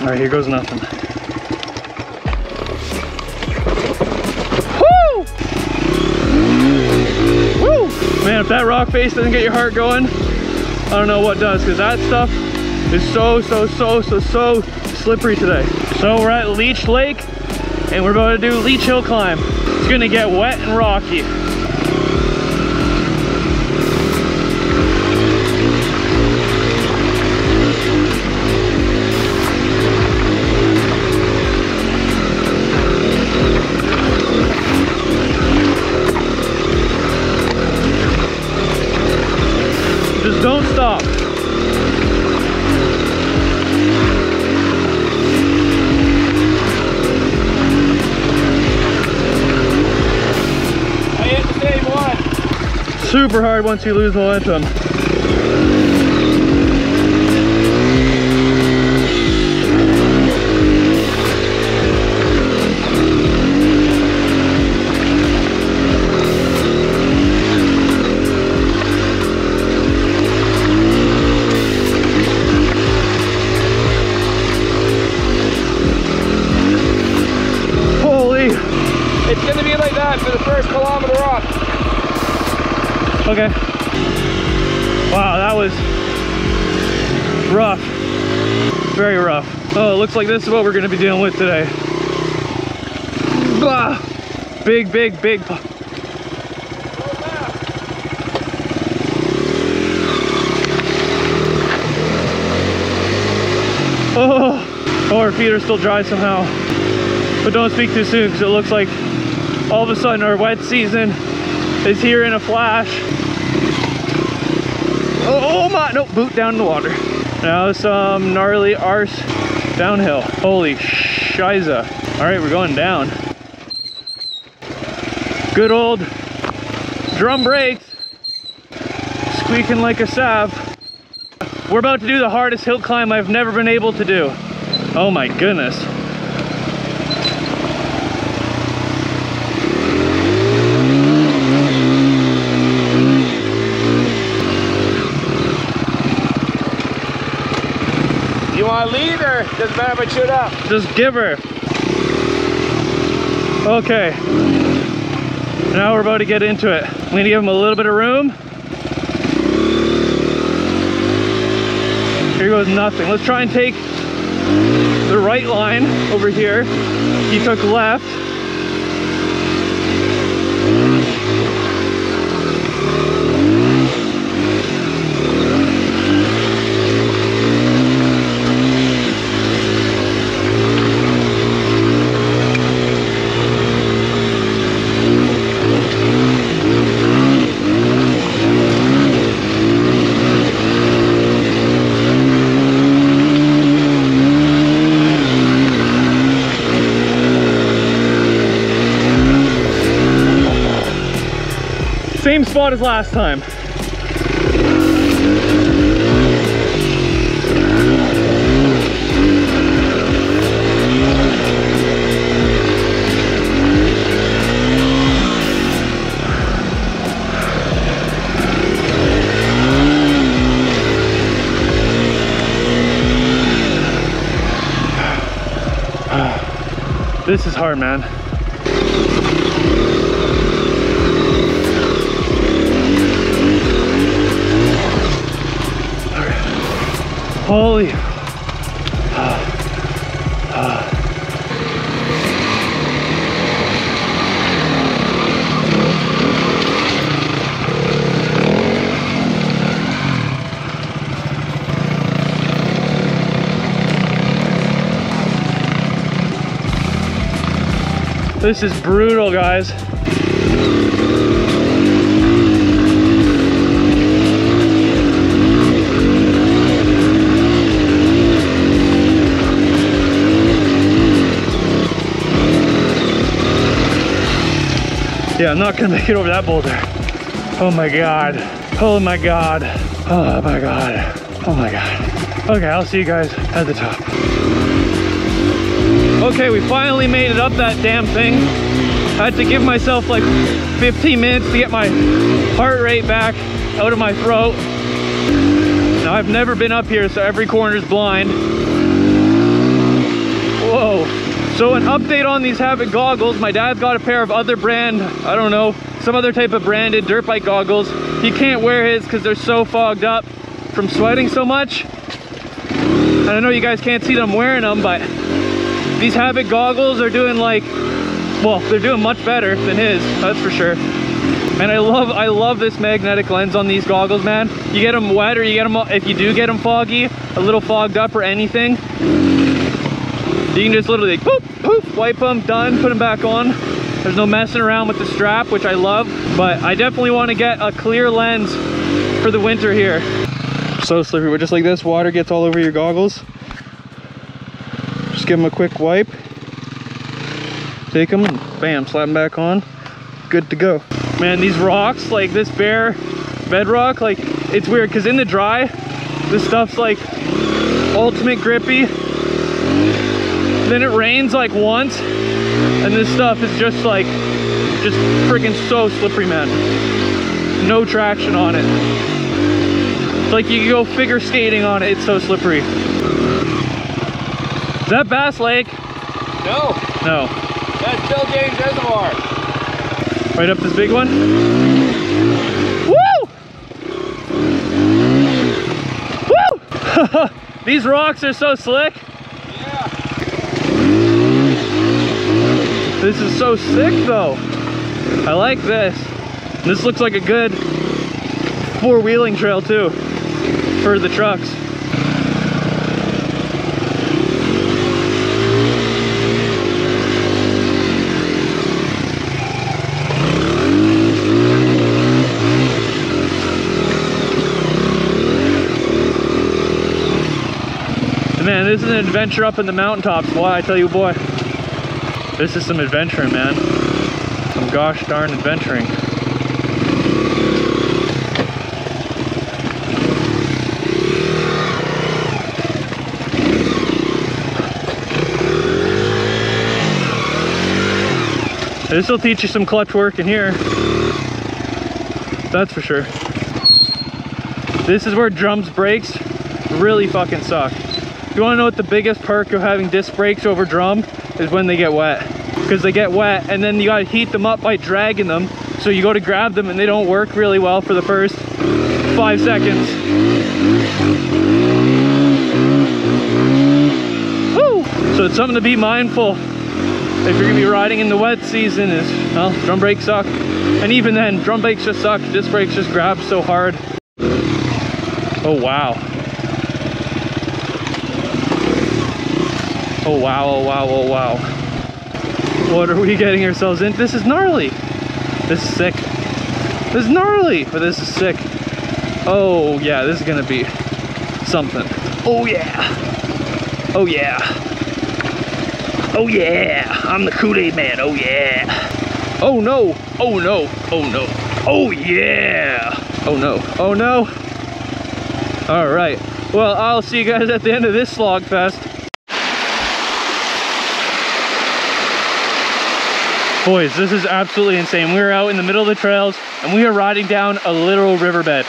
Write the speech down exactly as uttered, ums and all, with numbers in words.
All right, here goes nothing. Woo! Woo! Man, if that rock face doesn't get your heart going, I don't know what does, because that stuff is so, so, so, so, so slippery today. So we're at Leech Lake, and we're about to do Leech Hill Climb. It's gonna get wet and rocky. Just don't stop. Super hard once you lose momentum. Holy! It's gonna be like that for the first kilometer off. Okay. Wow, that was rough. Very rough. Oh, it looks like this is what we're gonna be dealing with today. Bah! Big, big, big. Oh, oh, our feet are still dry somehow. But don't speak too soon, because it looks like all of a sudden our wet season is here in a flash. Oh, oh my, no, boot down in the water. Now some gnarly arse downhill. Holy shiza. All right, we're going down. Good old drum brakes. Squeaking like a salve. We're about to do the hardest hill climb I've never been able to do. Oh my goodness. Lead or doesn't matter if I shoot up? Just give her. Okay. Now we're about to get into it. I'm gonna give him a little bit of room. Here goes nothing. Let's try and take the right line over here. He took left. Same spot as last time. This is hard, man. Holy. Uh, uh. This is brutal, guys. Yeah, I'm not gonna make it over that boulder. Oh my God. Oh my God. Oh my God. Oh my God. Okay, I'll see you guys at the top. Okay, we finally made it up that damn thing. I had to give myself like fifteen minutes to get my heart rate back out of my throat. Now, I've never been up here, so every corner is blind. Whoa. So an update on these Havoc goggles. My dad's got a pair of other brand, I don't know, some other type of branded dirt bike goggles. He can't wear his because they're so fogged up from sweating so much. And I know you guys can't see them wearing them, but these Havoc goggles are doing like, well, they're doing much better than his, that's for sure. And I love, I love this magnetic lens on these goggles, man. You get them wet, or you get them, if you do get them foggy, a little fogged up or anything, you can just literally like, poof, poof, wipe them, done, put them back on. There's no messing around with the strap, which I love, but I definitely want to get a clear lens for the winter here. So slippery, we're just like this, water gets all over your goggles. Just give them a quick wipe. Take them, and bam, slap them back on. Good to go. Man, these rocks, like this bare bedrock, like it's weird because in the dry, this stuff's like ultimate grippy. Then it rains like once, and this stuff is just like, just freaking so slippery, man. No traction on it. It's like you can go figure skating on it, it's so slippery. Is that Bass Lake? No. No. That's Bill James Reservoir. Right up this big one. Woo! Woo! These rocks are so slick. Yeah. This is so sick though. I like this. This looks like a good four-wheeling trail too for the trucks. Man, this is an adventure up in the mountaintops. Boy, I tell you, boy, this is some adventuring, man. Some gosh darn adventuring. This will teach you some clutch work in here. That's for sure. This is where drums brakes really fucking suck. If you want to know what the biggest perk of having disc brakes over drum is, when they get wet, because they get wet and then you got to heat them up by dragging them, so you go to grab them and they don't work really well for the first five seconds. Woo! So it's something to be mindful if you're gonna be riding in the wet season, is, well, drum brakes suck. And even then, drum brakes just suck, disc brakes just grab so hard. Oh wow. Oh wow, oh wow, oh wow. What are we getting ourselves in? This is gnarly. This is sick. This is gnarly, but this is sick. Oh yeah, this is gonna be something. Oh yeah. Oh yeah. Oh yeah. I'm the Kool-Aid man, oh yeah. Oh no, oh no, oh no. Oh yeah. Oh no, oh no. All right. Well, I'll see you guys at the end of this slog fest. Boys, this is absolutely insane. We were out in the middle of the trails and we are riding down a literal riverbed.